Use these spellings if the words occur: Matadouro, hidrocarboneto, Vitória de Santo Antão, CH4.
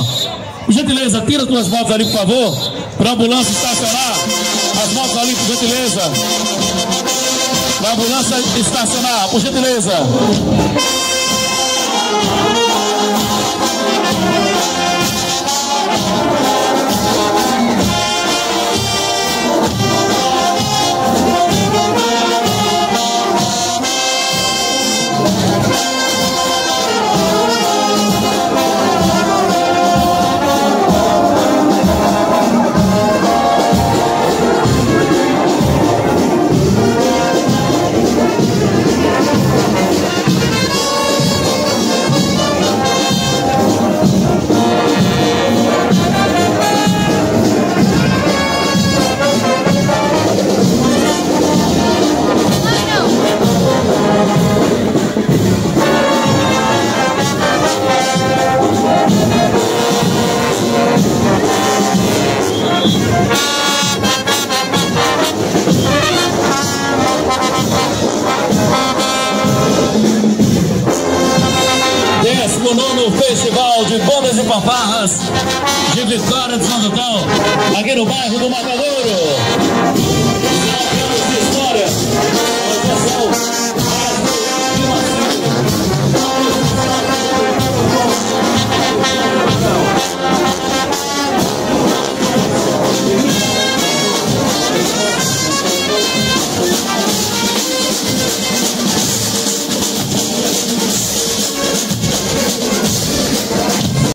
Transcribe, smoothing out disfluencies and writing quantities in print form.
Antão. Por gentileza, tira as tuas motos ali, por favor, para a ambulância estacionar. As motos ali, por gentileza. Para a ambulância estacionar, por gentileza. Festival de Bandas e Fanfarras de Vitória de Santo Antão, aqui no bairro do Matadouro.